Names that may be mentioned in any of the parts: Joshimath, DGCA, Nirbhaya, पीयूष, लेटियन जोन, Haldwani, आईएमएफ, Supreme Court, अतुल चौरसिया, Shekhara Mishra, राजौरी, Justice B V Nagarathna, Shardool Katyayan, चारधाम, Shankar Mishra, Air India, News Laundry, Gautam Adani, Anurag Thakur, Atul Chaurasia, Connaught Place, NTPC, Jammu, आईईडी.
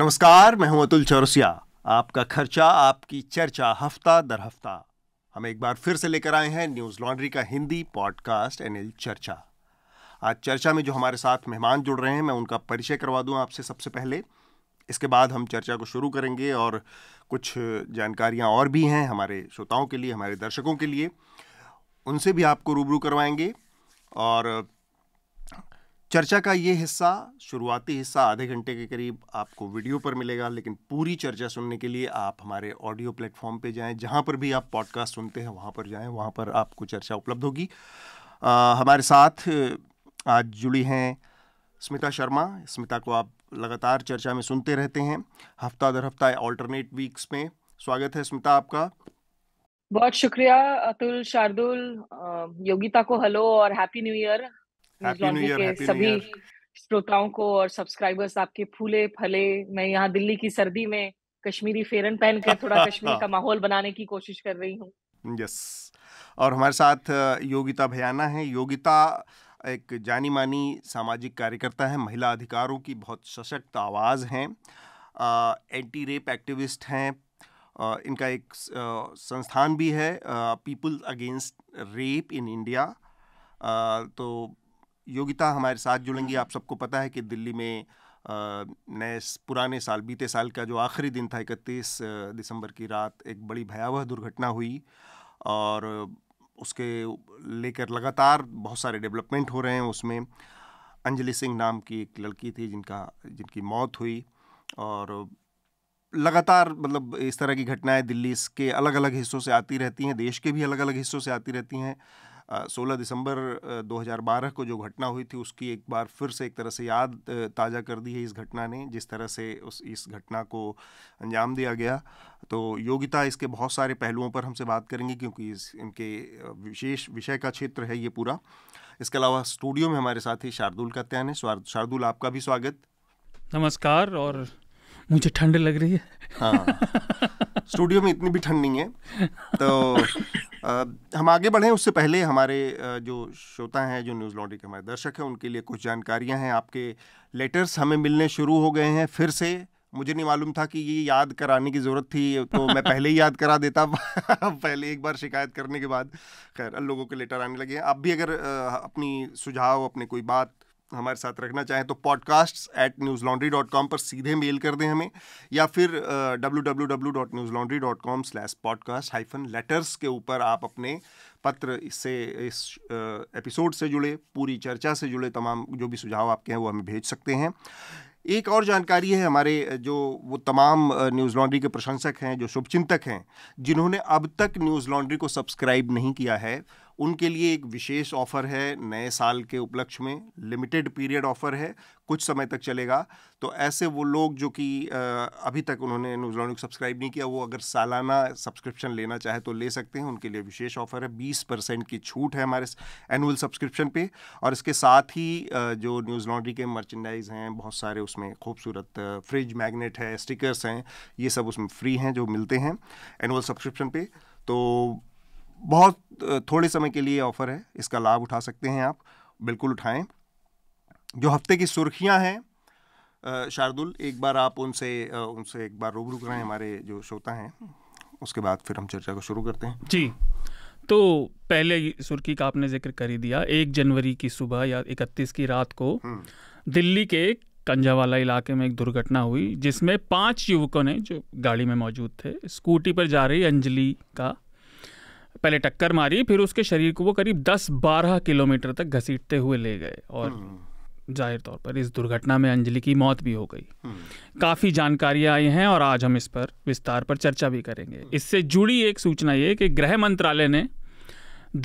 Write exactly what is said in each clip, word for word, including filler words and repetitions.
नमस्कार, मैं हूं अतुल चौरसिया। आपका खर्चा आपकी चर्चा हफ्ता दर हफ्ता हम एक बार फिर से लेकर आए हैं न्यूज़ लॉन्ड्री का हिंदी पॉडकास्ट एन एल चर्चा। आज चर्चा में जो हमारे साथ मेहमान जुड़ रहे हैं मैं उनका परिचय करवा दूं आपसे सबसे पहले, इसके बाद हम चर्चा को शुरू करेंगे और कुछ जानकारियाँ और भी हैं हमारे श्रोताओं के लिए, हमारे दर्शकों के लिए, उनसे भी आपको रूबरू करवाएंगे। और चर्चा का ये हिस्सा, शुरुआती हिस्सा आधे घंटे के करीब आपको वीडियो पर मिलेगा, लेकिन पूरी चर्चा सुनने के लिए आप हमारे ऑडियो प्लेटफॉर्म पे जाएं, जहां पर भी आप पॉडकास्ट सुनते हैं वहां पर जाएं, वहां पर आपको चर्चा उपलब्ध होगी। आ, हमारे साथ आज जुड़ी हैं स्मिता शर्मा। स्मिता को आप लगातार चर्चा में सुनते रहते हैं, हफ्ता दर हफ्ता ऑल्टरनेट वीक्स में। स्वागत है स्मिता आपका। बहुत शुक्रिया अतुल, शार्दुल, योगिता को हेलो और happy new year. Happy new year सभी श्रोताओं को और सब्सक्राइबर्स आपके फूले फले। मैं यहाँ दिल्ली की सर्दी में कश्मीरी फेरन पहन कर थोड़ा कश्मीर का माहौल बनाने की कोशिश कर रही हूँ। यस, और हमारे साथ योगिता भयाना है। योगिता एक जानी मानी सामाजिक कार्यकर्ता है, महिला अधिकारों की बहुत सशक्त आवाज़ हैं, एंटी रेप एक्टिविस्ट हैं। इनका एक संस्थान भी है, people against rape in India. तो योगिता हमारे साथ जुड़ेंगी। आप सबको पता है कि दिल्ली में नए पुराने साल, बीते साल का जो आखिरी दिन था, इकतीस दिसंबर की रात एक बड़ी भयावह दुर्घटना हुई और उसके लेकर लगातार बहुत सारे डेवलपमेंट हो रहे हैं। उसमें अंजलि सिंह नाम की एक लड़की थी जिनका जिनकी मौत हुई, और लगातार मतलब इस तरह की घटनाएं दिल्ली के अलग अलग हिस्सों से आती रहती हैं, देश के भी अलग अलग हिस्सों से आती रहती हैं। सोलह दिसंबर दो हज़ार बारह को जो घटना हुई थी उसकी एक बार फिर से एक तरह से याद ताज़ा कर दी है इस घटना ने, जिस तरह से उस इस घटना को अंजाम दिया गया। तो योगिता इसके बहुत सारे पहलुओं पर हमसे बात करेंगी क्योंकि इस इनके विशेष विषय का क्षेत्र है ये पूरा। इसके अलावा स्टूडियो में हमारे साथ ही शार्दुल कात्यायन है। शार्दुल, आपका भी स्वागत। नमस्कार, और मुझे ठंड लग रही है। हाँ, स्टूडियो में इतनी भी ठंड नहीं है। तो आ, हम आगे बढ़ें उससे पहले हमारे जो श्रोता हैं, जो न्यूज़ लॉन्ड्री के हमारे दर्शक हैं, उनके लिए कुछ जानकारियां हैं। आपके लेटर्स हमें मिलने शुरू हो गए हैं फिर से। मुझे नहीं मालूम था कि ये याद कराने की ज़रूरत थी, तो मैं पहले ही याद करा देता पहले एक बार शिकायत करने के बाद। खैर, लोगों के लेटर आने लगे। आप भी अगर अपनी सुझाव, अपने कोई बात हमारे साथ रखना चाहें तो podcast at Newslaundry dot com पर सीधे मेल कर दें हमें, या फिर W W W dot Newslaundry dot com slash podcast hyphen letters के ऊपर आप अपने पत्र इससे इस एपिसोड से जुड़े, पूरी चर्चा से जुड़े तमाम जो भी सुझाव आपके हैं वो हमें भेज सकते हैं। एक और जानकारी है, हमारे जो वो तमाम न्यूज़ लॉन्ड्री के प्रशंसक हैं, जो शुभचिंतक हैं, जिन्होंने अब तक न्यूज़ लॉन्ड्री को सब्सक्राइब नहीं किया है, उनके लिए एक विशेष ऑफ़र है नए साल के उपलक्ष्य में। लिमिटेड पीरियड ऑफ़र है, कुछ समय तक चलेगा। तो ऐसे वो लोग जो कि अभी तक उन्होंने न्यूज़ लॉन्ड्री को सब्सक्राइब नहीं किया, वो अगर सालाना सब्सक्रिप्शन लेना चाहे तो ले सकते हैं। उनके लिए विशेष ऑफ़र है, बीस परसेंट की छूट है हमारे एनुअल सब्सक्रिप्शन पे। और इसके साथ ही जो न्यूज़ लॉन्ड्री के मर्चेंडाइज़ हैं बहुत सारे, उसमें खूबसूरत फ्रिज मैग्नेट है, स्टिकर्स हैं, ये सब उसमें फ्री हैं जो मिलते हैं एनुअल सब्सक्रिप्शन पे। तो बहुत थोड़े समय के लिए ऑफ़र है, इसका लाभ उठा सकते हैं आप, बिल्कुल उठाएं। जो हफ्ते की सुर्खियां हैं शार्दुल, एक बार आप उनसे उनसे एक बार रूबरू कराएं हमारे जो श्रोता हैं, उसके बाद फिर हम चर्चा को शुरू करते हैं। जी, तो पहले सुर्खी का आपने जिक्र कर ही दिया। एक जनवरी की सुबह या इकतीस की रात को दिल्ली के कंझावाला इलाके में एक दुर्घटना हुई जिसमें पाँच युवकों ने, जो गाड़ी में मौजूद थे, स्कूटी पर जा रही अंजलि का पहले टक्कर मारी, फिर उसके शरीर को वो करीब दस बारह किलोमीटर तक घसीटते हुए ले गए और जाहिर तौर पर इस दुर्घटना में अंजलि की मौत भी हो गई। काफ़ी जानकारियां आई हैं और आज हम इस पर विस्तार पर चर्चा भी करेंगे। इससे जुड़ी एक सूचना ये कि गृह मंत्रालय ने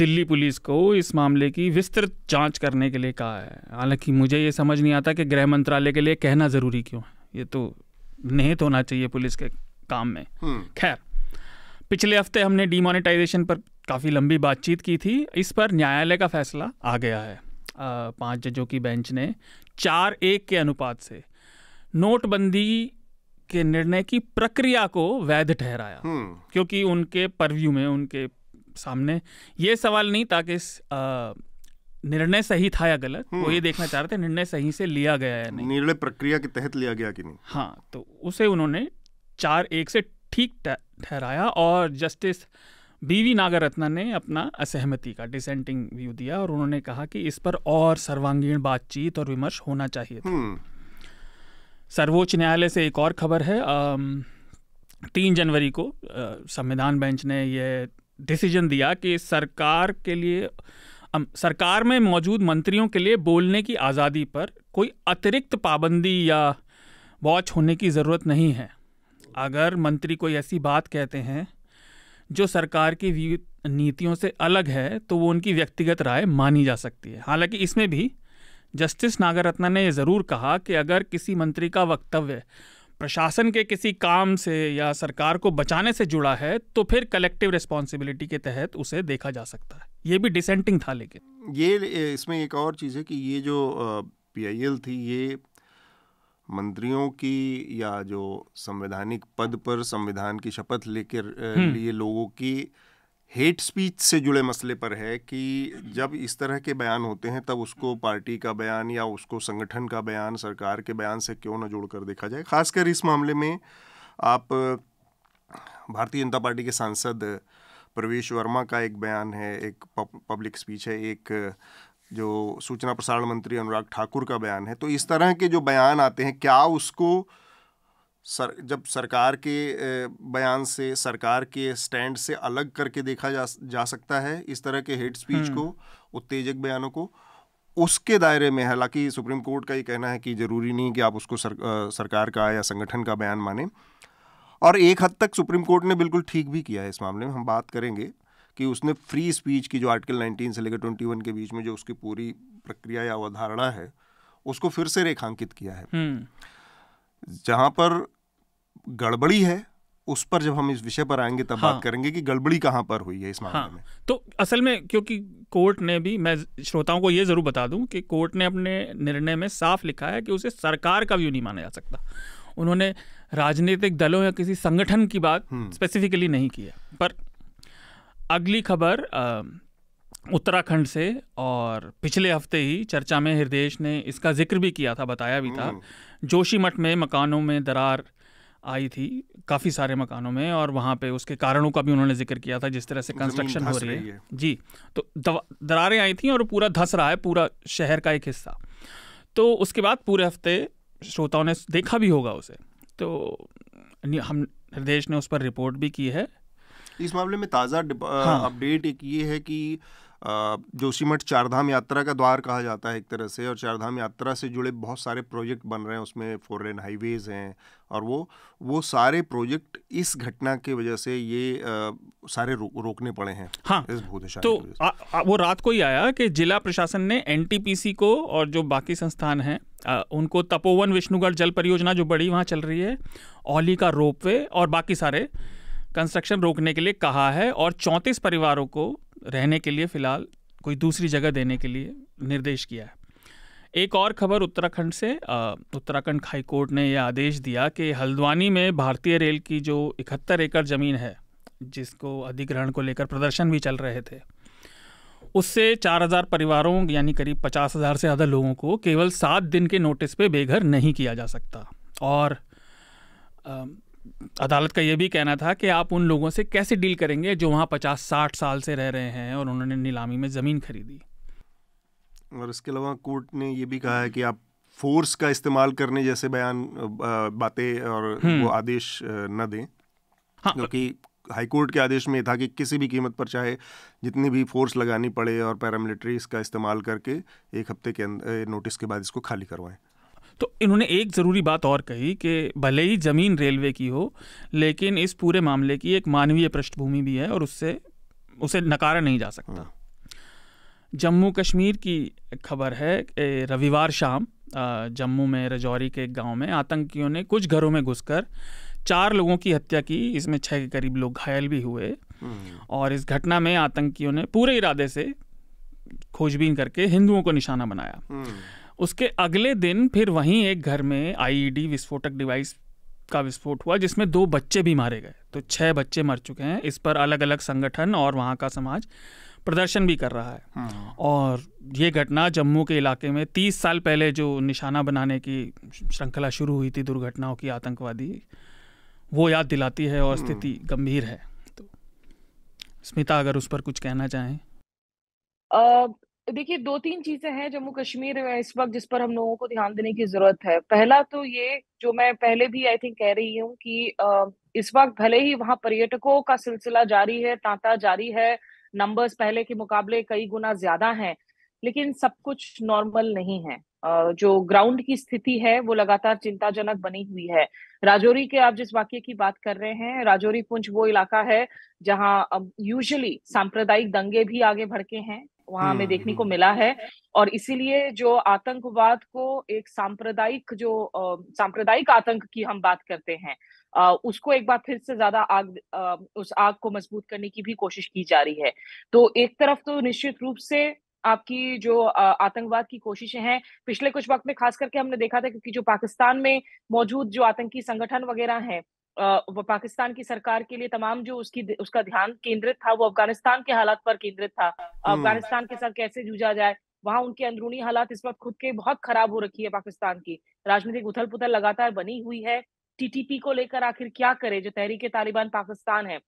दिल्ली पुलिस को इस मामले की विस्तृत जांच करने के लिए कहा है। हालांकि मुझे ये समझ नहीं आता कि गृह मंत्रालय के लिए कहना ज़रूरी क्यों है, ये तो निहित होना चाहिए पुलिस के काम में। खैर, पिछले हफ्ते हमने डिमोनेटाइजेशन पर काफ़ी लंबी बातचीत की थी, इस पर न्यायालय का फैसला आ गया है। पांच जजों की बेंच ने चार एक के अनुपात से नोटबंदी के निर्णय की प्रक्रिया को वैध ठहराया, क्योंकि उनके परव्यू में, उनके सामने ये सवाल नहीं था कि इस निर्णय सही था या गलत वो ये देखना चाह रहे थे, निर्णय सही से लिया गया या नहीं, निर्णय प्रक्रिया के तहत लिया गया कि नहीं। हाँ, तो उसे उन्होंने चार एक से ठीक ठहराया और जस्टिस बी वी नागरत्ना ने अपना असहमति का डिसेंटिंग व्यू दिया और उन्होंने कहा कि इस पर और सर्वांगीण बातचीत और विमर्श होना चाहिए था। सर्वोच्च न्यायालय से एक और खबर है, तीन जनवरी को संविधान बेंच ने यह डिसीजन दिया कि सरकार के लिए सरकार में मौजूद मंत्रियों के लिए बोलने की आज़ादी पर कोई अतिरिक्त पाबंदी या वॉच होने की ज़रूरत नहीं है। अगर मंत्री कोई ऐसी बात कहते हैं जो सरकार की नीतियों से अलग है तो वो उनकी व्यक्तिगत राय मानी जा सकती है। हालांकि इसमें भी जस्टिस नागरत्ना ने यह ज़रूर कहा कि अगर किसी मंत्री का वक्तव्य प्रशासन के किसी काम से या सरकार को बचाने से जुड़ा है तो फिर कलेक्टिव रिस्पॉन्सिबिलिटी के तहत उसे देखा जा सकता है। ये भी डिसेंटिंग था। लेकिन ये इसमें एक और चीज़ है कि ये जो पीआईएल थी ये मंत्रियों की या जो संवैधानिक पद पर संविधान की शपथ लेकर लिए लोगों की हेट स्पीच से जुड़े मसले पर है कि जब इस तरह के बयान होते हैं तब उसको पार्टी का बयान या उसको संगठन का बयान सरकार के बयान से क्यों न जोड़कर देखा जाए। खासकर इस मामले में आप भारतीय जनता पार्टी के सांसद प्रवेश वर्मा का एक बयान है, एक पब्लिक स्पीच है, एक जो सूचना प्रसारण मंत्री अनुराग ठाकुर का बयान है। तो इस तरह के जो बयान आते हैं क्या उसको सर जब सरकार के बयान से सरकार के स्टैंड से अलग करके देखा जा जा सकता है। इस तरह के हेट स्पीच को, उत्तेजक बयानों को उसके दायरे में, हालांकि सुप्रीम कोर्ट का ये कहना है कि ज़रूरी नहीं कि आप उसको सर, सरकार का या संगठन का बयान माने। और एक हद तक सुप्रीम कोर्ट ने बिल्कुल ठीक भी किया है। इस मामले में हम बात करेंगे कि उसने फ्री स्पीच की जो आर्टिकल नाइनटीन से लेकर ट्वेंटी वन के बीच में जो उसकी पूरी प्रक्रिया या अवधारणा है उसको फिर से रेखांकित किया है। जहाँ पर गड़बड़ी है उस पर जब हम इस विषय पर आएंगे तब हाँ। बात करेंगे कि गड़बड़ी कहाँ पर हुई है इस मामले हाँ। में। तो असल में क्योंकि कोर्ट ने भी, मैं श्रोताओं को ये ज़रूर बता दूं कि कोर्ट ने अपने निर्णय में साफ लिखा है कि उसे सरकार का व्यू नहीं माना जा सकता। उन्होंने राजनीतिक दलों या किसी संगठन की बात स्पेसिफिकली नहीं की है। पर अगली खबर उत्तराखंड से, और पिछले हफ्ते ही चर्चा में हृदय ने इसका जिक्र भी किया था, बताया भी था। जोशीमठ में मकानों में दरार आई थी, काफ़ी सारे मकानों में, और वहाँ पे उसके कारणों का भी उन्होंने जिक्र किया था, जिस तरह से कंस्ट्रक्शन हो रही है। जी, तो दरारें आई थी और पूरा धंस रहा है पूरा शहर का एक हिस्सा। तो उसके बाद पूरे हफ्ते श्रोताओं ने देखा भी होगा उसे, तो हम हृदय ने उस पर रिपोर्ट भी की है। इस मामले में ताज़ा अपडेट एक ये है कि जोशीमठ चारधाम यात्रा का द्वार कहा जाता है एक तरह से, और चारधाम यात्रा से जुड़े बहुत सारे प्रोजेक्ट बन रहे हैं, उसमें फोर लेन हाईवेज़ हैं, और वो वो सारे प्रोजेक्ट इस घटना की वजह से ये आ, सारे रो, रोकने पड़े हैं। हाँ, इस भूदशाली तो आ, आ, वो रात को ही आया कि जिला प्रशासन ने एनटीपीसी को और जो बाकी संस्थान हैं उनको तपोवन विष्णुगढ़ जल परियोजना जो बड़ी वहाँ चल रही है, औली का रोपवे और बाकी सारे कंस्ट्रक्शन रोकने के लिए कहा है, और चौंतीस परिवारों को रहने के लिए फ़िलहाल कोई दूसरी जगह देने के लिए निर्देश किया है। एक और खबर उत्तराखंड से, उत्तराखंड हाई कोर्ट ने यह आदेश दिया कि हल्द्वानी में भारतीय रेल की जो इकहत्तर एकड़ ज़मीन है जिसको अधिग्रहण को लेकर प्रदर्शन भी चल रहे थे, उससे चार हज़ार परिवारों यानी करीब पचास हज़ार से ज़्यादा लोगों को केवल सात दिन के नोटिस पर बेघर नहीं किया जा सकता। और आ, अदालत का ये भी कहना था कि आप उन लोगों से कैसे डील करेंगे जो वहाँ पचास साठ साल से रह रहे हैं और उन्होंने नीलामी में ज़मीन खरीदी। और इसके अलावा कोर्ट ने ये भी कहा है कि आप फोर्स का इस्तेमाल करने जैसे बयान बातें और वो आदेश न दें, क्योंकि हाँ। हाई कोर्ट के आदेश में था कि किसी भी कीमत पर चाहे जितनी भी फोर्स लगानी पड़े और पैरामिलिट्री इसका इस्तेमाल करके एक हफ्ते के अंदर नोटिस के बाद इसको खाली करवाएं। तो इन्होंने एक ज़रूरी बात और कही कि भले ही ज़मीन रेलवे की हो लेकिन इस पूरे मामले की एक मानवीय पृष्ठभूमि भी है और उससे उसे नकारा नहीं जा सकता। जम्मू कश्मीर की खबर है, रविवार शाम जम्मू में रजौरी के एक गांव में आतंकियों ने कुछ घरों में घुसकर चार लोगों की हत्या की, इसमें छः के करीब लोग घायल भी हुए। और इस घटना में आतंकियों ने पूरे इरादे से खोजबीन करके हिंदुओं को निशाना बनाया। उसके अगले दिन फिर वहीं एक घर में आईईडी विस्फोटक डिवाइस का विस्फोट हुआ जिसमें दो बच्चे भी मारे गए, तो छह बच्चे मर चुके हैं। इस पर अलग अलग संगठन और वहाँ का समाज प्रदर्शन भी कर रहा है। और ये घटना जम्मू के इलाके में तीस साल पहले जो निशाना बनाने की श्रृंखला शुरू हुई थी दुर्घटनाओं की आतंकवादी, वो याद दिलाती है और स्थिति गंभीर है। तो स्मिता अगर उस पर कुछ कहना चाहें। देखिए दो तीन चीजें हैं जम्मू कश्मीर में इस वक्त जिस पर हम लोगों को ध्यान देने की जरूरत है। पहला तो ये जो मैं पहले भी आई थिंक कह रही हूँ कि इस वक्त भले ही वहाँ पर्यटकों का सिलसिला जारी है, तांता जारी है, नंबर्स पहले के मुकाबले कई गुना ज्यादा हैं, लेकिन सब कुछ नॉर्मल नहीं है। जो ग्राउंड की स्थिति है वो लगातार चिंताजनक बनी हुई है। राजौरी के आप जिस वाक्य की बात कर रहे हैं, राजौरी पुंछ वो इलाका है जहाँ यूजुअली सांप्रदायिक दंगे भी आगे भड़के हैं, वहां हमें देखने को मिला है। और इसीलिए जो आतंकवाद को एक सांप्रदायिक जो सांप्रदायिक आतंक की हम बात करते हैं आ, उसको एक बार फिर से ज्यादा आग आ, उस आग को मजबूत करने की भी कोशिश की जा रही है। तो एक तरफ तो निश्चित रूप से आपकी जो आतंकवाद की कोशिशें हैं, पिछले कुछ वक्त में खास करके हमने देखा था, क्योंकि जो पाकिस्तान में मौजूद जो आतंकी संगठन वगैरह हैं वो पाकिस्तान की सरकार के लिए तमाम जो उसकी उसका ध्यान केंद्रित था वो अफगानिस्तान के हालात पर केंद्रित था। अफगानिस्तान के साथ कैसे जूझा जाए, वहां उनके अंदरूनी हालात इस वक्त खुद के बहुत खराब हो रखी है। पाकिस्तान की राजनीतिक उथल पुथल लगातार बनी हुई है। टीटीपी को लेकर आखिर क्या करे, जो तहरीक-ए-तालिबान पाकिस्तान है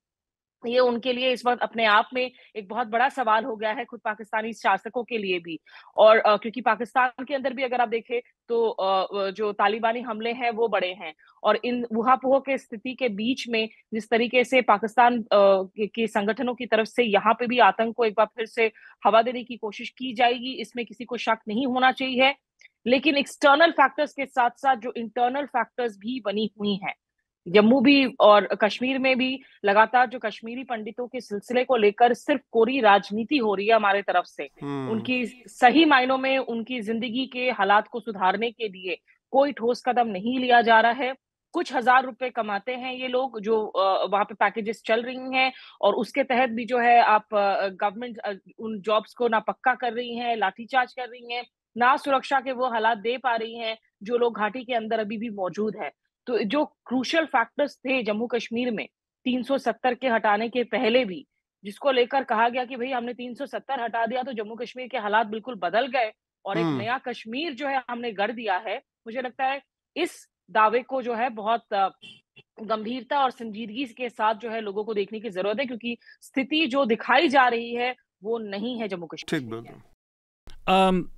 ये उनके लिए इस वक्त अपने आप में एक बहुत बड़ा सवाल हो गया है, खुद पाकिस्तानी शासकों के लिए भी। और आ, क्योंकि पाकिस्तान के अंदर भी अगर आप देखें तो आ, जो तालिबानी हमले हैं वो बड़े हैं, और इन वुहापोह के स्थिति के बीच में जिस तरीके से पाकिस्तान के संगठनों की तरफ से यहाँ पे भी आतंक को एक बार फिर से हवा देने की कोशिश की जाएगी, इसमें किसी को शक नहीं होना चाहिए। लेकिन एक्सटर्नल फैक्टर्स के साथ साथ जो इंटरनल फैक्टर्स भी बनी हुई हैं, जम्मू भी और कश्मीर में भी लगातार जो कश्मीरी पंडितों के सिलसिले को लेकर सिर्फ कोरी राजनीति हो रही है हमारे तरफ से, उनकी सही मायनों में उनकी जिंदगी के हालात को सुधारने के लिए कोई ठोस कदम नहीं लिया जा रहा है। कुछ हजार रुपए कमाते हैं ये लोग जो वहाँ पे पैकेजेस चल रही हैं, और उसके तहत भी जो है आप गवर्नमेंट उन जॉब्स को ना पक्का कर रही है, लाठीचार्ज कर रही है, ना सुरक्षा के वो हालात दे पा रही है जो लोग घाटी के अंदर अभी भी मौजूद है। तो जो क्रूशियल फैक्टर्स थे जम्मू कश्मीर में तीन सौ सत्तर के हटाने के पहले भी, जिसको लेकर कहा गया कि भाई हमने तीन सौ सत्तर हटा दिया तो जम्मू कश्मीर के हालात बिल्कुल बदल गए और एक नया कश्मीर जो है हमने गढ़ दिया है, मुझे लगता है इस दावे को जो है बहुत गंभीरता और संजीदगी के साथ जो है लोगों को देखने की जरूरत है, क्योंकि स्थिति जो दिखाई जा रही है वो नहीं है जम्मू कश्मीर। ठीक,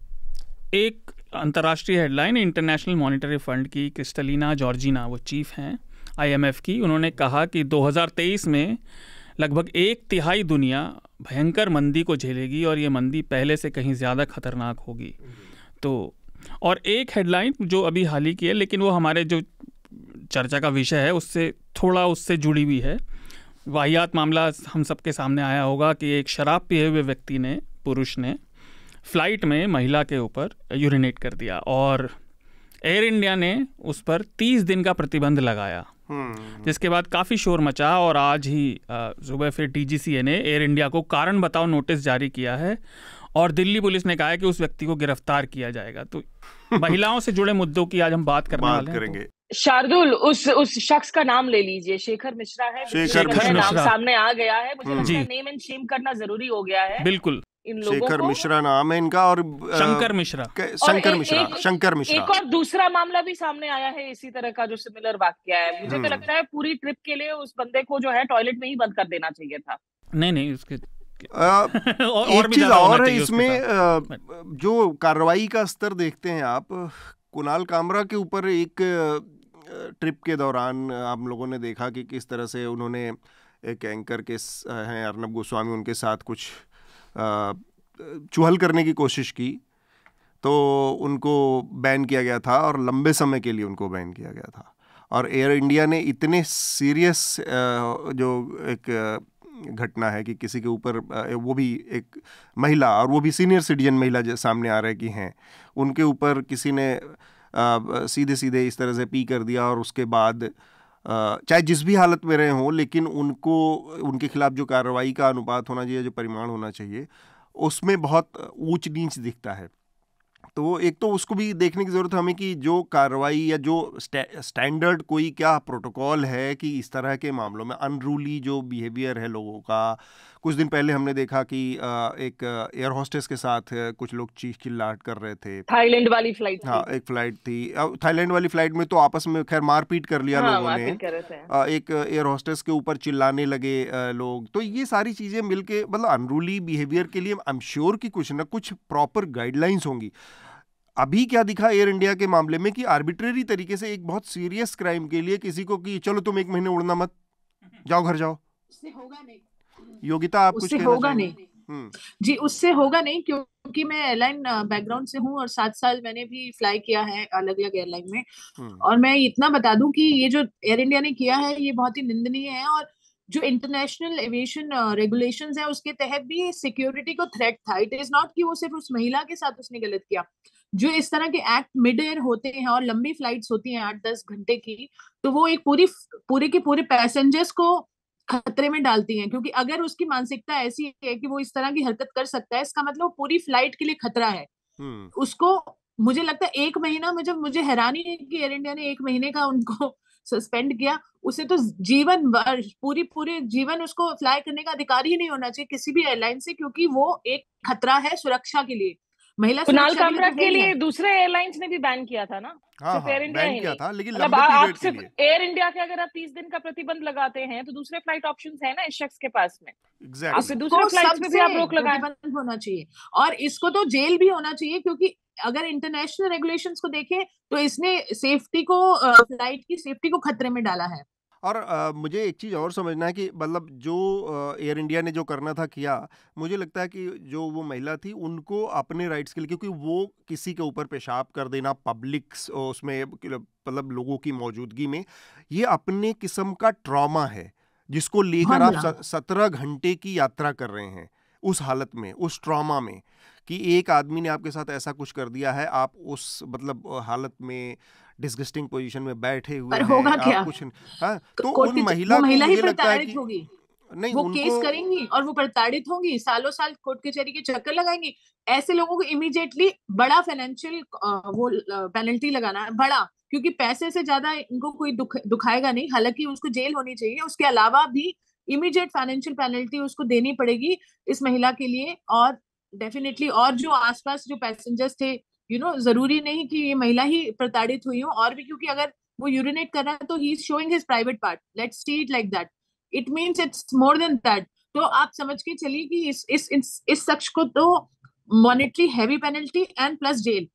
एक अंतर्राष्ट्रीय हेडलाइन इंटरनेशनल मॉनिटरी फंड की क्रिस्टलिना जॉर्जीना, वो चीफ हैं आईएमएफ की, उन्होंने कहा कि दो हज़ार तेईस में लगभग एक तिहाई दुनिया भयंकर मंदी को झेलेगी और ये मंदी पहले से कहीं ज़्यादा खतरनाक होगी। तो और एक हेडलाइन जो अभी हाल ही की है लेकिन वो हमारे जो चर्चा का विषय है उससे थोड़ा उससे जुड़ी हुई है, वाहियात मामला हम सबके सामने आया होगा कि एक शराब पिए हुए व्यक्ति ने, पुरुष ने फ्लाइट में महिला के ऊपर यूरिनेट कर दिया और एयर इंडिया ने उस पर तीस दिन का प्रतिबंध लगाया, जिसके बाद काफ़ी शोर मचा और आज ही सुबह फिर डी जी सी ए ने एयर इंडिया को कारण बताओ नोटिस जारी किया है और दिल्ली पुलिस ने कहा है कि उस व्यक्ति को गिरफ्तार किया जाएगा। तो महिलाओं से जुड़े मुद्दों की आज हम बात करने वाले हैं। तो शार्दुल, उस उस शख्स का नाम ले लीजिए, शेखर मिश्रा है, शेखर मिश्रा नाम सामने आ गया है, मुझे लगता है नेम एंड शेम करना जरूरी हो गया है। बिल्कुल, इन लोगों शेखर मिश्रा नाम है इनका, और शंकर मिश्रा शंकर मिश्रा शंकर मिश्रा एक और दूसरा मामला भी सामने आया है इसी तरह का जो सिमिलर वाक्य है। मुझे तो लगता है पूरी ट्रिप के लिए उस बंदे को जो है टॉयलेट में ही बंद कर देना चाहिए था। नहीं नहीं, उसके एक चीज और है इसमें, जो कार्रवाई का स्तर देखते हैं आप, कुणाल कामरा के ऊपर एक ट्रिप के दौरान हम लोगों ने देखा कि किस तरह से उन्होंने एक एंकर के हैं अर्नब गोस्वामी, उनके साथ कुछ चुहल करने की कोशिश की तो उनको बैन किया गया था और लंबे समय के लिए उनको बैन किया गया था। और एयर इंडिया ने इतने सीरियस जो एक घटना है कि किसी के ऊपर, वो भी एक महिला और वो भी सीनियर सिटीजन महिला जो सामने आ रही की हैं, उनके ऊपर किसी ने सीधे सीधे इस तरह से पी कर दिया और उसके बाद चाहे जिस भी हालत में रहे हों लेकिन उनको उनके खिलाफ जो कार्रवाई का अनुपात होना चाहिए, जो परिमाण होना चाहिए, उसमें बहुत ऊंच नीच दिखता है। तो एक तो उसको भी देखने की ज़रूरत है हमें कि जो कार्रवाई या जो स्टैंडर्ड कोई क्या प्रोटोकॉल है कि इस तरह के मामलों में अनरूली जो बिहेवियर है लोगों का, कुछ दिन पहले हमने देखा कि एक एयर हॉस्टेस के साथ कुछ लोग चीख चिल्लाहट कर रहे थे। थाईलैंड वाली फ्लाइट, हाँ एक फ्लाइट थी, थाईलैंड वाली फ्लाइट में तो आपस में खैर मारपीट कर लिया हाँ, लोगों ने, एक एयर हॉस्टेस के ऊपर चिल्लाने लगे लोग। तो ये सारी चीजें मिलके मतलब अनरूली बिहेवियर के लिए आई एम श्योर कि कुछ ना कुछ प्रॉपर गाइडलाइंस होंगी। अभी क्या दिखा एयर इंडिया के मामले में कि आर्बिट्रेरी तरीके से एक बहुत सीरियस क्राइम के लिए किसी को कि चलो तुम एक महीने उड़ना मत, जाओ घर जाओ, उससे होगा नहीं। योगिता आप कुछ होगा नहीं, नहीं। जी उससे होगा नहीं, क्योंकि मैं एयरलाइन बैकग्राउंड से हूँ और सात साल मैंने भी फ्लाई किया है अलग अलग एयरलाइन में, और मैं इतना बता दूं कि ये जो एयर इंडिया ने किया है ये बहुत ही निंदनीय है। और जो इंटरनेशनल एविएशन रेगुलेशंस है उसके तहत भी सिक्योरिटी को थ्रेट था। इट इज नॉट कि वो सिर्फ उस महिला के साथ उसने गलत किया। जो इस तरह के एक्ट मिड एयर होते हैं और लंबी फ्लाइट्स होती हैं आठ दस घंटे की, तो वो एक पूरी पूरे के पूरे पैसेंजर्स को खतरे में डालती हैं, क्योंकि अगर उसकी मानसिकता ऐसी है कि वो इस तरह की हरकत कर सकता है, इसका मतलब पूरी फ्लाइट के लिए खतरा है उसको। मुझे लगता है एक महीना में, जब मुझे हैरानी है कि एयर इंडिया ने एक महीने का उनको सस्पेंड किया, उसे तो जीवन भर पूरी पूरे जीवन उसको फ्लाई करने का अधिकार ही नहीं होना चाहिए किसी भी एयरलाइन से, क्योंकि वो एक खतरा है सुरक्षा के लिए, महिला कुणाल कामरा के लिए। दूसरे एयरलाइंस ने भी बैन किया था ना, हाँ, हाँ, एयर इंडिया बैन किया था, लेकिन लंबे पीरियड के लिए। एयर इंडिया के अगर आप तीस दिन का प्रतिबंध लगाते हैं तो दूसरे फ्लाइट ऑप्शंस है ना इस शख्स के पास में, एग्जैक्टली दूसरे फ्लाइट में भी आप रोक लगाएं, बंद होना चाहिए। और इसको तो जेल भी होना चाहिए, क्योंकि अगर इंटरनेशनल रेगुलेशंस को देखें तो इसने सेफ्टी को, फ्लाइट की सेफ्टी को खतरे में डाला है। और आ, मुझे एक चीज़ और समझना है कि मतलब जो एयर इंडिया ने जो करना था किया, मुझे लगता है कि जो वो महिला थी उनको अपने राइट्स के लिए, क्योंकि वो किसी के ऊपर पेशाब कर देना पब्लिक उसमें मतलब लोगों की मौजूदगी में, ये अपने किस्म का ट्रॉमा है जिसको लेकर आप सत्रह घंटे की यात्रा कर रहे हैं उस हालत में, उस ट्रॉमा में कि एक आदमी ने आपके साथ ऐसा कुछ कर दिया है, आप उस मतलब हालत में डिस्गस्टिंग पोजीशन में बैठे हुए हैं, आप कुछ हाँ, तो उन महिला को मुझे लगता है कि नहीं, वो केस करेंगी और वो प्रताड़ित होंगी, सालों साल कोर्ट कचहरी के चक्कर लगाएंगी। ऐसे लोगों को इमीडिएटली बड़ा फाइनेंशियल वो पेनल्टी लगाना है, बड़ा, क्योंकि पैसे से ज्यादा इनको कोई दुखाएगा नहीं, हालांकि उसको जेल होनी चाहिए। उसके अलावा भी इमीडिएट फाइनेंशियल पेनल्टी उसको देनी पड़ेगी इस महिला के लिए, और डेफिनेटली और जो आसपास जो पैसेंजर्स थे, यू नो, जरूरी नहीं कि ये महिला ही प्रताड़ित हुई हो, और भी, क्योंकि अगर वो यूरिनेट कर रहा है तो he is showing his private part, let's see it like that, it means it's more than that. तो आप समझ के चलिए कि इस इस इस, इस शख्स को तो monetary heavy penalty and plus jail,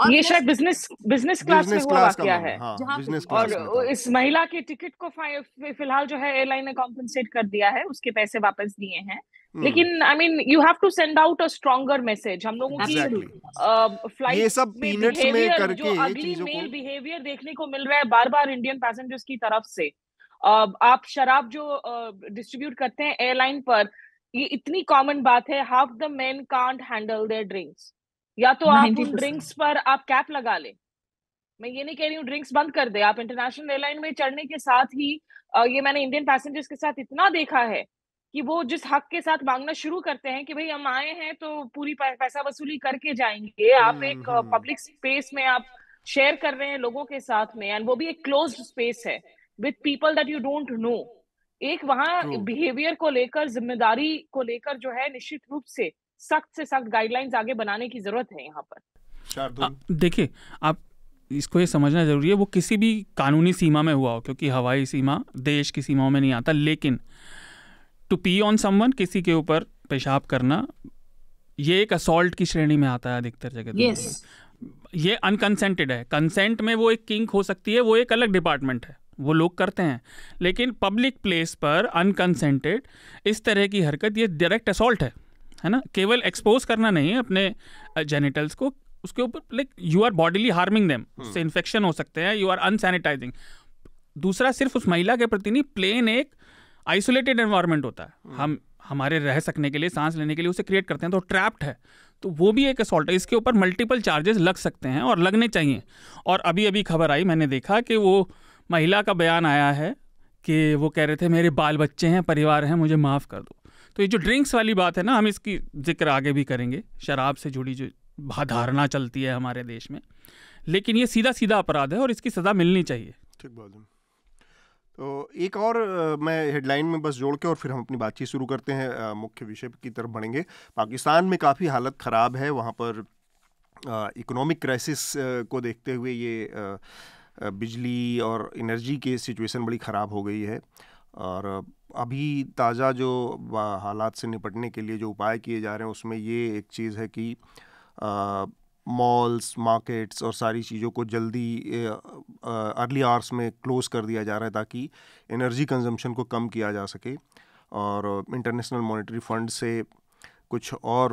और ये शायद बिजनेस बिजनेस क्लास में हुआ वाकया है, और इस महिला के टिकट को फिलहाल जो है एयरलाइन ने कॉम्पनसेट कर दिया है, उसके पैसे वापस दिए हैं। लेकिन I mean you have to send out a stronger message. हम लोगों की फ्लाइट ये सब पीनट्स में करके जो अगली मेल बिहेवियर देखने को मिल रहा है बार बार इंडियन पैसेंजर्स की तरफ से, आप शराब जो डिस्ट्रीब्यूट करते हैं एयरलाइन पर, ये इतनी कॉमन बात है, half the men can't handle their drinks. या तो आप उन ड्रिंक्स पर आप कैप लगा ले, मैं ये नहीं कह रही हूँ ड्रिंक्स बंद कर दे, आप इंटरनेशनल एयरलाइन में चढ़ने के साथ ही, ये मैंने इंडियन पैसेंजर्स के साथ इतना देखा है कि वो जिस हक के साथ मांगना शुरू करते हैं कि भाई हम आए हैं तो पूरी पैसा वसूली करके जाएंगे, आप एक पब्लिक स्पेस में आप शेयर कर रहे हैं लोगों के साथ में, एंड वो भी एक क्लोज्ड स्पेस है with people that you don't know, एक वहाँ बिहेवियर को लेकर, जिम्मेदारी को लेकर जो है निश्चित रूप से सख्त से सख्त गाइडलाइंस आगे बनाने की जरूरत है। यहाँ पर देखिए, आप इसको ये समझना जरूरी है, वो किसी भी कानूनी सीमा में हुआ हो, क्योंकि हवाई सीमा देश की सीमाओं में नहीं आता, लेकिन टू पी ऑन समवन, किसी के ऊपर पेशाब करना, ये एक असॉल्ट की श्रेणी में आता है अधिकतर जगह। yes. ये अनकंसेंटेड है, कंसेंट में वो एक किंक हो सकती है, वो एक अलग डिपार्टमेंट है, वो लोग करते हैं, लेकिन पब्लिक प्लेस पर अनकंसेंटेड इस तरह की हरकत, ये डायरेक्ट असॉल्ट है, है ना। केवल एक्सपोज करना नहीं है अपने जेनिटल्स को, उसके ऊपर like you are bodily harming them, उससे इन्फेक्शन हो सकते हैं, यू आर अनसैनिटाइजिंग। दूसरा, सिर्फ उस महिला के प्रति नहीं, प्लेन एक आइसोलेटेड एनवायरनमेंट होता है, हम हमारे रह सकने के लिए, सांस लेने के लिए उसे क्रिएट करते हैं, तो ट्रैप्ड है, तो वो भी एक असॉल्ट है। इसके ऊपर मल्टीपल चार्जेस लग सकते हैं और लगने चाहिए। और अभी अभी खबर आई, मैंने देखा कि वो महिला का बयान आया है कि वो कह रहे थे मेरे बाल बच्चे हैं, परिवार हैं, मुझे माफ़ कर दो। तो ये जो ड्रिंक्स वाली बात है ना, हम इसकी जिक्र आगे भी करेंगे, शराब से जुड़ी जो धारणा चलती है हमारे देश में, लेकिन ये सीधा सीधा अपराध है और इसकी सज़ा मिलनी चाहिए। ठीक बात है। तो एक और मैं हेडलाइन में बस जोड़ के और फिर हम अपनी बातचीत शुरू करते हैं, मुख्य विषय की तरफ बढ़ेंगे। पाकिस्तान में काफ़ी हालत ख़राब है, वहाँ पर इकोनॉमिक क्राइसिस को देखते हुए ये आ, बिजली और एनर्जी की सिचुएशन बड़ी ख़राब हो गई है और अभी ताज़ा जो हालात से निपटने के लिए जो उपाय किए जा रहे हैं उसमें ये एक चीज़ है कि आ, मॉल्स, मार्केट्स और सारी चीज़ों को जल्दी अर्ली आवर्स में क्लोज़ कर दिया जा रहा है ताकि एनर्जी कंजम्पशन को कम किया जा सके। और इंटरनेशनल मॉनेटरी फंड से कुछ और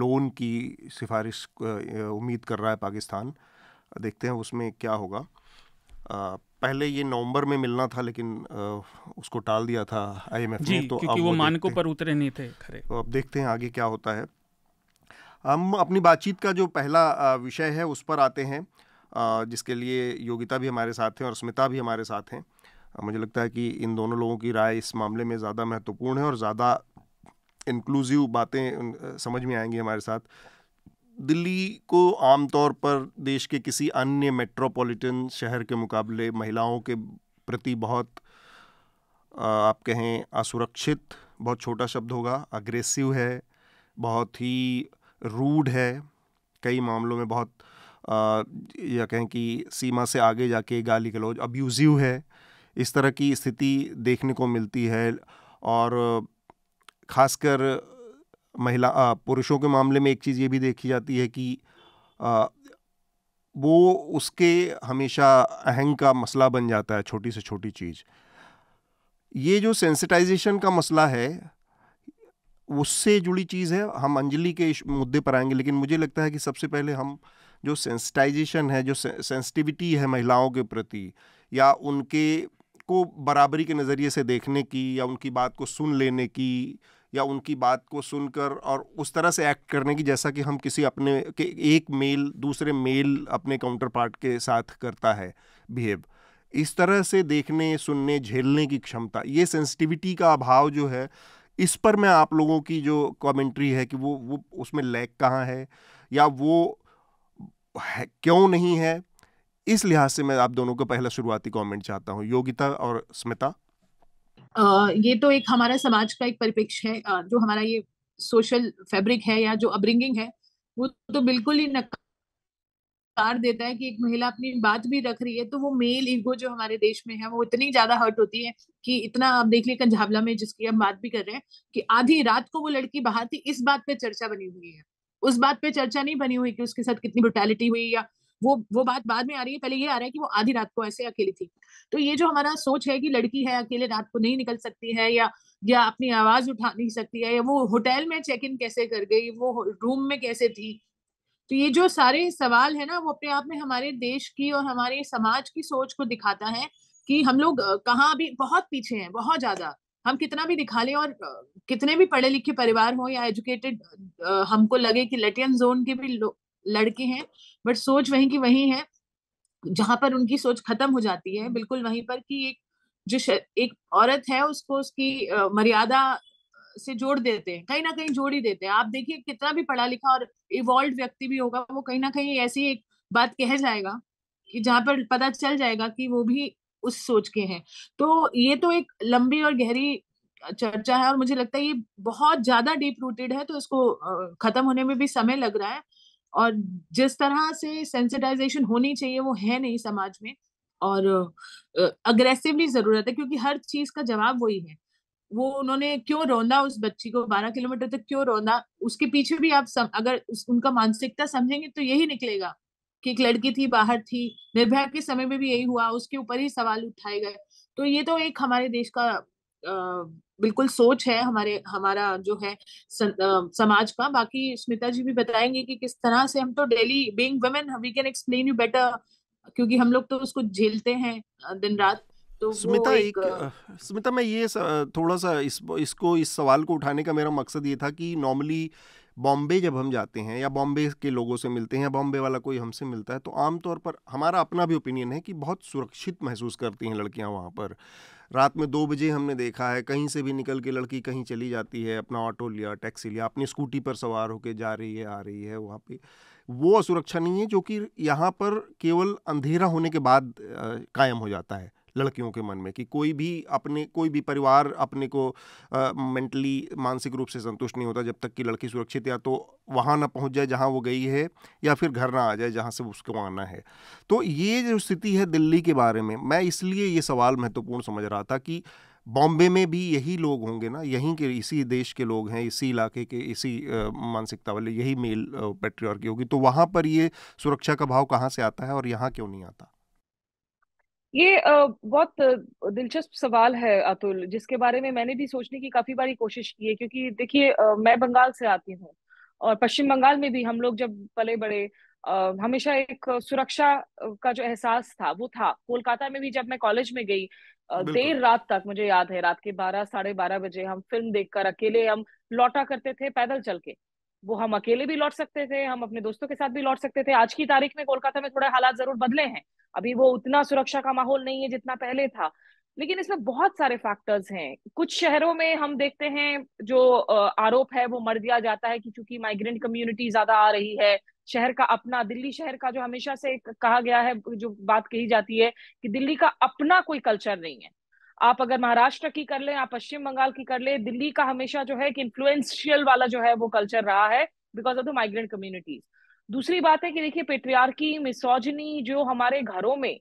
लोन की सिफारिश उम्मीद कर रहा है पाकिस्तान, देखते हैं उसमें क्या होगा। पहले ये नवंबर में मिलना था लेकिन उसको टाल दिया था आई एम एफ ने, तो क्योंकि वो मानकों पर उतरे नहीं थे खरे। तो अब देखते हैं आगे क्या होता है। हम अपनी बातचीत का जो पहला विषय है उस पर आते हैं, जिसके लिए योगिता भी हमारे साथ हैं और स्मिता भी हमारे साथ हैं। मुझे लगता है कि इन दोनों लोगों की राय इस मामले में ज़्यादा महत्वपूर्ण है और ज़्यादा इंक्लूसिव बातें समझ में आएंगी हमारे साथ। दिल्ली को आमतौर पर देश के किसी अन्य मेट्रोपॉलिटन शहर के मुकाबले महिलाओं के प्रति बहुत, आप कहें असुरक्षित, बहुत छोटा शब्द होगा, अग्रेसिव है, बहुत ही रूड है, कई मामलों में बहुत आ, या कहें कि सीमा से आगे जाके गाली गलौज, अब्यूज़िव है, इस तरह की स्थिति देखने को मिलती है। और ख़ासकर महिला पुरुषों के मामले में एक चीज़ ये भी देखी जाती है कि आ, वो उसके हमेशा अहंग का मसला बन जाता है, छोटी से छोटी चीज़। ये जो सेंसिटाइजेशन का मसला है उससे जुड़ी चीज़ है, हम अंजलि के इस मुद्दे पर आएंगे, लेकिन मुझे लगता है कि सबसे पहले हम जो सेंसिटाइजेशन है, जो सेंसिटिविटी है महिलाओं के प्रति या उनके को बराबरी के नज़रिए से देखने की या उनकी बात को सुन लेने की या उनकी बात को सुनकर और उस तरह से एक्ट करने की जैसा कि हम किसी अपने के एक मेल दूसरे मेल अपने काउंटर पार्ट के साथ करता है बिहेव, इस तरह से देखने, सुनने, झेलने की क्षमता, ये सेंसिटिविटी का अभाव जो है, इस पर मैं आप लोगों की जो कमेंट्री है कि वो वो उसमें लैग कहाँ है या वो है, क्यों नहीं है, इस लिहाज से मैं आप दोनों का पहला शुरुआती कमेंट चाहता हूँ। योगिता और स्मिता, ये तो एक हमारा समाज का एक परिप्रेक्ष्य है, आ, जो हमारा ये सोशल फैब्रिक है या जो अपब्रिंगिंग है वो तो बिल्कुल ही नकार देता है कि एक महिला अपनी बात भी रख रही है तो वो मेल ईगो जो हमारे देश में है वो इतनी ज्यादा हर्ट होती है कि इतना, आप देख लीजिए कंझावला में जिसकी हम बात भी कर रहे हैं कि आधी रात को वो लड़की बाहर थी, इस बात पे चर्चा बनी हुई है, उस बात पे चर्चा नहीं बनी हुई कि उसके साथ कितनी ब्रुटैलिटी हुई या वो वो बात बाद में आ रही है, पहले ये आ रहा है कि वो आधी रात को ऐसे अकेली थी। तो ये जो हमारा सोच है कि लड़की है अकेले रात को नहीं निकल सकती है या या अपनी आवाज उठा नहीं सकती है या वो होटल में चेक इन कैसे कर गई, वो रूम में कैसे थी, तो ये जो सारे सवाल है ना वो अपने आप में हमारे देश की और हमारे समाज की सोच को दिखाता है कि हम लोग कहाँ भी बहुत पीछे हैं, बहुत ज्यादा। हम कितना भी दिखा लें और कितने भी पढ़े लिखे परिवार हो या एजुकेटेड, हमको लगे कि लेटियन जोन के भी लड़के हैं बट सोच वहीं की वहीं है, जहां पर उनकी सोच खत्म हो जाती है बिल्कुल वहीं पर कि एक जो एक औरत है उसको उसकी मर्यादा से जोड़ देते हैं, कहीं ना कहीं जोड़ ही देते हैं। आप देखिए कितना भी पढ़ा लिखा और इवॉल्व व्यक्ति भी होगा वो कहीं ना कहीं ऐसी एक बात कह जाएगा कि जहाँ पर पता चल जाएगा कि वो भी उस सोच के हैं। तो ये तो एक लंबी और गहरी चर्चा है और मुझे लगता है ये बहुत ज्यादा डीप रूटेड है, तो इसको खत्म होने में भी समय लग रहा है और जिस तरह से सेंसिटाइजेशन होनी चाहिए वो है नहीं समाज में और अग्रेसिवली जरूरत है, क्योंकि हर चीज का जवाब वही है। वो उन्होंने क्यों रोंदा उस बच्ची को, बारह किलोमीटर तक क्यों रोंदा, उसके पीछे भी आप सम, अगर उनका मानसिकता समझेंगे तो यही निकलेगा कि एक लड़की थी, बाहर थी। निर्भया के समय में भी यही हुआ, उसके ऊपर ही सवाल उठाए गए। तो ये तो एक हमारे देश का आ, बिल्कुल सोच है हमारे हमारा जो है स, आ, समाज का। बाकी स्मिता जी भी बताएंगे कि किस तरह से हम तो daily being women we can explain you better, क्योंकि हम लोग तो उसको झेलते हैं दिन रात। तो स्मिता एक, एक स्मिता मैं ये थोड़ा सा इस इसको इस सवाल को उठाने का मेरा मकसद ये था कि नॉर्मली बॉम्बे जब हम जाते हैं या बॉम्बे के लोगों से मिलते हैं, बॉम्बे वाला कोई हमसे मिलता है, तो आमतौर पर हमारा अपना भी ओपिनियन है कि बहुत सुरक्षित महसूस करती हैं लड़कियां वहाँ पर। रात में दो बजे हमने देखा है कहीं से भी निकल के लड़की कहीं चली जाती है, अपना ऑटो लिया, टैक्सी लिया, अपनी स्कूटी पर सवार होकर जा रही है, आ रही है। वहाँ पे वो असुरक्षा नहीं है जो कि यहाँ पर केवल अंधेरा होने के बाद कायम हो जाता है लड़कियों के मन में कि कोई भी अपने कोई भी परिवार अपने को मेंटली मानसिक रूप से संतुष्ट नहीं होता जब तक कि लड़की सुरक्षित या तो वहाँ ना पहुँच जाए जहाँ वो गई है या फिर घर ना आ जाए जहाँ से उसको आना है। तो ये जो स्थिति है दिल्ली के बारे में, मैं इसलिए ये सवाल महत्वपूर्ण समझ रहा था कि बॉम्बे में भी यही लोग होंगे ना, यहीं के इसी देश के लोग हैं, इसी इलाके के, इसी मानसिकता वाले, यही मेल पैट्रियार्की होगी, तो वहाँ पर ये सुरक्षा का भाव कहाँ से आता है और यहाँ क्यों नहीं आता? ये बहुत दिलचस्प सवाल है अतुल, जिसके बारे में मैंने भी सोचने की काफी बारी कोशिश की है, क्योंकि देखिए मैं बंगाल से आती हूँ और पश्चिम बंगाल में भी हम लोग जब पले बड़े हमेशा एक सुरक्षा का जो एहसास था वो था। कोलकाता में भी जब मैं कॉलेज में गई देर रात तक, मुझे याद है रात के बारह साढ़े बारह बजे हम फिल्म देखकर अकेले हम लौटा करते थे पैदल चल के। वो हम अकेले भी लौट सकते थे, हम अपने दोस्तों के साथ भी लौट सकते थे। आज की तारीख में कोलकाता में थोड़े हालात जरूर बदले हैं, अभी वो उतना सुरक्षा का माहौल नहीं है जितना पहले था, लेकिन इसमें बहुत सारे फैक्टर्स हैं। कुछ शहरों में हम देखते हैं जो आरोप है वो मर दिया जाता है कि चूंकि माइग्रेंट कम्युनिटी ज्यादा आ रही है, शहर का अपना, दिल्ली शहर का जो हमेशा से कहा गया है, जो बात कही जाती है कि दिल्ली का अपना कोई कल्चर नहीं है। आप अगर महाराष्ट्र की कर लें, आप पश्चिम बंगाल की कर लें, दिल्ली का हमेशा जो है कि इन्फ्लुएंशियल वाला जो है वो कल्चर रहा है because of the migrant communities. दूसरी बात है कि देखिए पेट्रियार्की, मिसोजिनी जो हमारे घरों में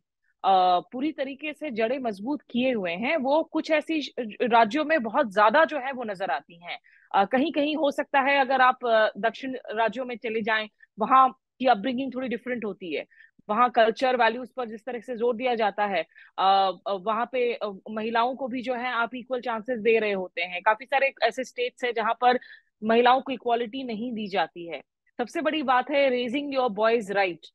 पूरी तरीके से जड़े मजबूत किए हुए हैं, वो कुछ ऐसी राज्यों में बहुत ज्यादा जो है वो नजर आती हैं। कहीं कहीं हो सकता है अगर आप दक्षिण राज्यों में चले जाएं, वहाँ की अपब्रिंगिंग थोड़ी डिफरेंट होती है, वहाँ कल्चर वैल्यूज पर जिस तरह से जोर दिया जाता है, वहाँ पे महिलाओं को भी जो है आप इक्वल चांसेस दे रहे होते हैं। काफी सारे ऐसे स्टेट्स हैं जहाँ पर महिलाओं को इक्वालिटी नहीं दी जाती है। सबसे बड़ी बात है रेजिंग योर बॉयज राइट,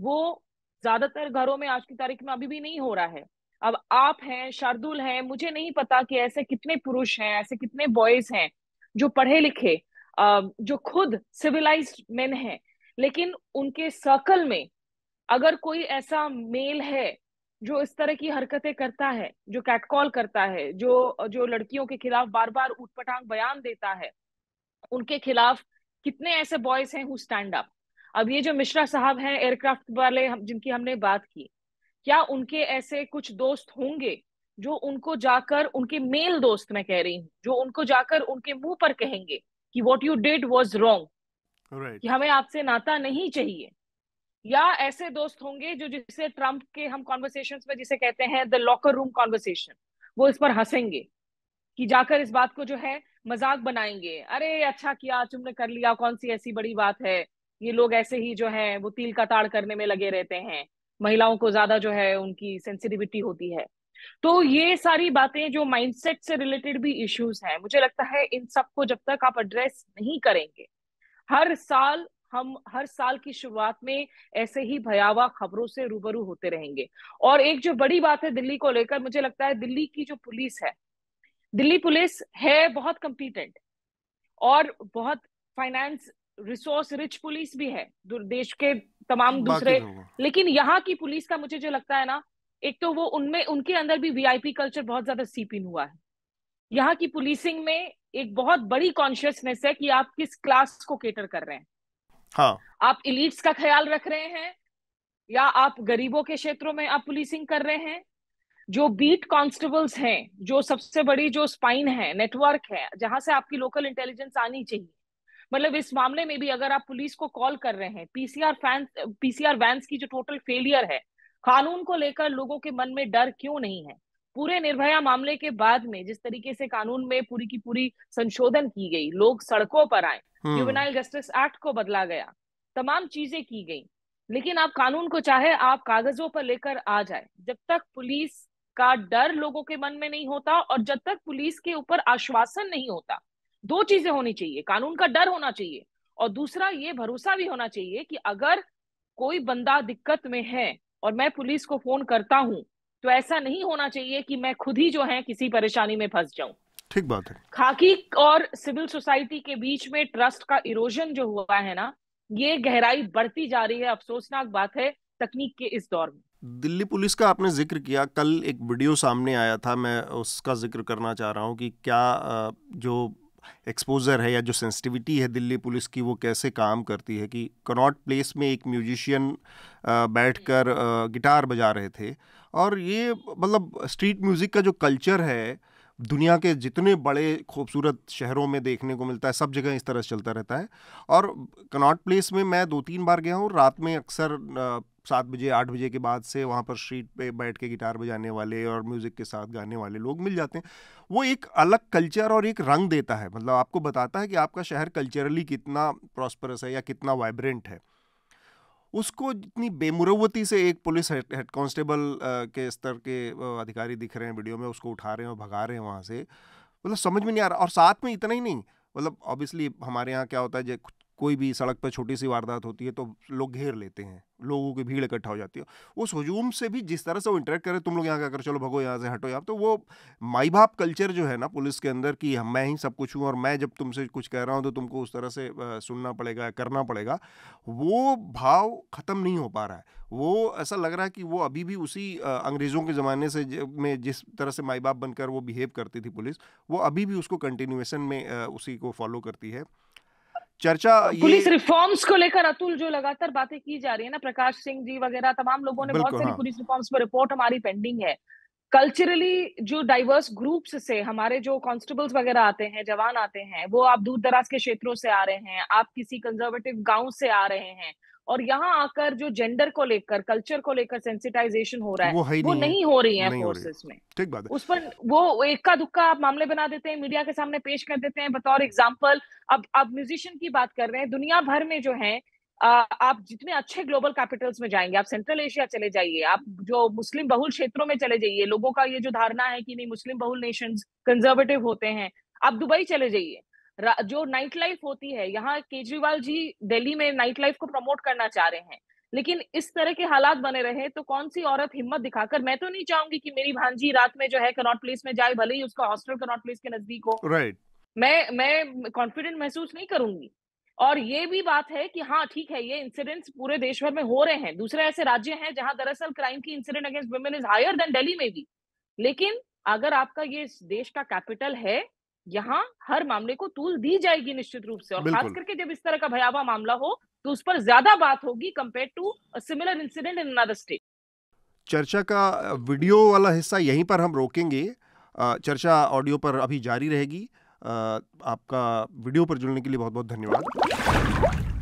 वो ज्यादातर घरों में आज की तारीख में अभी भी नहीं हो रहा है। अब आप हैं, शार्दुल हैं, मुझे नहीं पता कि ऐसे कितने पुरुष हैं, ऐसे कितने बॉयज हैं जो पढ़े लिखे, जो खुद सिविलाइज्ड मेन हैं, लेकिन उनके सर्कल में अगर कोई ऐसा मेल है जो इस तरह की हरकतें करता है, जो कैटकॉल करता है, जो जो लड़कियों के खिलाफ बार बार ऊटपटांग बयान देता है, उनके खिलाफ कितने ऐसे बॉयज हैं हु स्टैंड अप। अब ये जो मिश्रा साहब हैं एयरक्राफ्ट वाले, हम, जिनकी हमने बात की, क्या उनके ऐसे कुछ दोस्त होंगे जो उनको जाकर, उनके मेल दोस्त मैं कह रही हूँ, जो उनको जाकर उनके मुंह पर कहेंगे कि what you did was wrong, कि हमें आपसे नाता नहीं चाहिए? या ऐसे दोस्त होंगे जो, जिसे ट्रम्प के हम कॉन्वर्सेशंस में जिसे कहते हैं द लॉकर रूम कॉन्वर्सेशन, वो इस पर हंसेंगे कि जाकर इस बात को जो है मजाक बनाएंगे, अरे अच्छा किया तुमने कर लिया, कौन सी ऐसी बड़ी बात है, ये लोग ऐसे ही जो है वो तिल का ताड़ करने में लगे रहते हैं, महिलाओं को ज्यादा जो है उनकी सेंसिटिविटी होती है। तो ये सारी बातें जो माइंडसेट से रिलेटेड भी इश्यूज हैं, मुझे लगता है इन सबको जब तक आप एड्रेस नहीं करेंगे, हर साल हम हर साल की शुरुआत में ऐसे ही भयावह खबरों से रूबरू होते रहेंगे। और एक जो बड़ी बात है दिल्ली को लेकर, मुझे लगता है दिल्ली की जो पुलिस है, दिल्ली पुलिस है बहुत कॉम्पिटेंट और बहुत फाइनेंस रिसोर्स रिच पुलिस भी है देश के तमाम दूसरे, लेकिन यहाँ की पुलिस का मुझे जो लगता है ना, एक तो वो उनमें उनके अंदर भी वीआईपी कल्चर बहुत ज्यादा सीप इन हुआ है। यहाँ की पुलिसिंग में एक बहुत बड़ी कॉन्शियसनेस है कि आप किस क्लास को केटर कर रहे हैं। हाँ, आप इलीट्स का ख्याल रख रहे हैं या आप गरीबों के क्षेत्रों में आप पुलिसिंग कर रहे हैं। जो बीट कॉन्स्टेबल्स हैं, जो सबसे बड़ी जो स्पाइन है, नेटवर्क है, जहां से आपकी लोकल इंटेलिजेंस आनी चाहिए। मतलब इस मामले में भी अगर आप पुलिस को कॉल कर रहे हैं, पीसीआर फैन पीसीआर वैन्स की जो टोटल फेलियर है, कानून को लेकर लोगों के मन में डर क्यों नहीं है? पूरे निर्भया मामले के बाद में जिस तरीके से कानून में पूरी की पूरी संशोधन की गई, लोग सड़कों पर आए, ह्यूमनाइल जस्टिस एक्ट को बदला गया, तमाम चीजें की गई, लेकिन आप कानून को चाहे आप कागजों पर लेकर आ जाए, जब तक पुलिस का डर लोगों के मन में नहीं होता और जब तक पुलिस के ऊपर आश्वासन नहीं होता, दो चीजें होनी चाहिए, कानून का डर होना चाहिए और दूसरा ये भरोसा भी होना चाहिए कि अगर कोई बंदा दिक्कत में है और मैं पुलिस को फोन करता हूं, तो ऐसा नहीं होना चाहिए कि मैं खुद ही जो है किसी परेशानी में फंस जाऊं। ठीक बात है। खाकी और सिविल सोसाइटी के बीच में ट्रस्ट का इरोजन जो हुआ है ना, ये गहराई बढ़ती जा रही है, अफसोसनाक बात है तकनीक के इस दौर में। दिल्ली पुलिस का आपने जिक्र किया, कल एक वीडियो सामने आया था, मैं उसका जिक्र करना चाह रहा हूँ कि क्या जो एक्सपोजर है या जो सेंसिटिविटी है दिल्ली पुलिस की वो कैसे काम करती है कि कनॉट प्लेस में एक म्यूजिशियन बैठकर गिटार बजा रहे थे और ये मतलब स्ट्रीट म्यूज़िक का जो कल्चर है दुनिया के जितने बड़े खूबसूरत शहरों में देखने को मिलता है, सब जगह इस तरह से चलता रहता है। और कनॉट प्लेस में मैं दो तीन बार गया हूँ, रात में अक्सर सात बजे आठ बजे के बाद से वहाँ पर स्ट्रीट पे बैठ के गिटार बजाने वाले और म्यूज़िक के साथ गाने वाले लोग मिल जाते हैं। वो एक अलग कल्चर और एक रंग देता है, मतलब आपको बताता है कि आपका शहर कल्चरली कितना प्रॉस्परस है या कितना वाइब्रेंट है। उसको जितनी बेमुरवती से एक पुलिस हेड, हेड कांस्टेबल के स्तर के अधिकारी दिख रहे हैं वीडियो में, उसको उठा रहे हैं और भगा रहे हैं वहाँ से, मतलब समझ में नहीं आ रहा। और साथ में इतना ही नहीं, मतलब ऑब्वियसली हमारे यहाँ क्या होता है, जब कोई भी सड़क पर छोटी सी वारदात होती है तो लोग घेर लेते हैं, लोगों की भीड़ इकट्ठा हो जाती है। उस हुजूम से भी जिस तरह से वो इंटरेक्ट करे, तुम लोग यहाँ क्या कर, चलो भगो यहाँ से, हटो यहाँ, तो वो माई बाप कल्चर जो है ना पुलिस के अंदर कि मैं ही सब कुछ हूँ और मैं जब तुमसे कुछ कह रहा हूँ तो तुमको उस तरह से सुनना पड़ेगा, करना पड़ेगा, वो भाव ख़त्म नहीं हो पा रहा है। वो ऐसा लग रहा है कि वो अभी भी उसी अंग्रेज़ों के ज़माने से में जिस तरह से माई बाप बनकर वो बिहेव करती थी पुलिस, वो अभी भी उसको कंटिन्यूएसन में उसी को फॉलो करती है। चर्चा पुलिस रिफॉर्म्स को लेकर अतुल जो लगातार बातें की जा रही है ना, प्रकाश सिंह जी वगैरह तमाम लोगों ने बहुत सारी हाँ। पुलिस रिफॉर्म्स पर रिपोर्ट हमारी पेंडिंग है। कल्चरली जो डाइवर्स ग्रुप्स से हमारे जो कांस्टेबल्स वगैरह आते हैं, जवान आते हैं, वो आप दूर दराज के क्षेत्रों से आ रहे हैं, आप किसी कंजर्वेटिव गाँव से आ रहे हैं और यहाँ आकर जो जेंडर को लेकर, कल्चर को लेकर सेंसिटाइजेशन हो रहा है, वो, है वो नहीं, नहीं हो रही है फोर्सेस में। ठीक बात है, उस पर वो इक्का दुक्का आप मामले बना देते हैं, मीडिया के सामने पेश कर देते हैं बतौर एग्जांपल। अब अब म्यूजिशियन की बात कर रहे हैं, दुनिया भर में जो है आ, आप जितने अच्छे ग्लोबल कैपिटल्स में जाएंगे, आप सेंट्रल एशिया चले जाइए, आप जो मुस्लिम बहुल क्षेत्रों में चले जाइए, लोगों का ये जो धारणा है कि नहीं मुस्लिम बहुल नेशंस कंजर्वेटिव होते हैं, आप दुबई चले जाइए, जो नाइट लाइफ होती है, यहाँ केजरीवाल जी दिल्ली में नाइट लाइफ को प्रमोट करना चाह रहे हैं, लेकिन इस तरह के हालात बने रहे तो कौन सी औरत हिम्मत दिखाकर, मैं तो नहीं चाहूंगी कि मेरी भांजी रात में जो है कनॉट प्लेस में जाए, भले ही उसका हॉस्टल कनॉट प्लेस के नजदीक हो, राइट right. मैं मैं कॉन्फिडेंट महसूस नहीं करूंगी। और ये भी बात है कि हाँ ठीक है, ये इंसिडेंट्स पूरे देश भर में हो रहे हैं, दूसरे ऐसे राज्य हैं जहां दरअसल क्राइम की incident against women is higher than Delhi में भी, लेकिन अगर आपका ये देश का कैपिटल है, यहाँ हर मामले को तूल दी जाएगी निश्चित रूप से, और खास करके जब इस तरह का भयावह मामला हो तो उस पर ज्यादा बात होगी compare to a similar incident in another state. चर्चा का वीडियो वाला हिस्सा यहीं पर हम रोकेंगे, चर्चा ऑडियो पर अभी जारी रहेगी। आपका वीडियो पर जुड़ने के लिए बहुत बहुत धन्यवाद।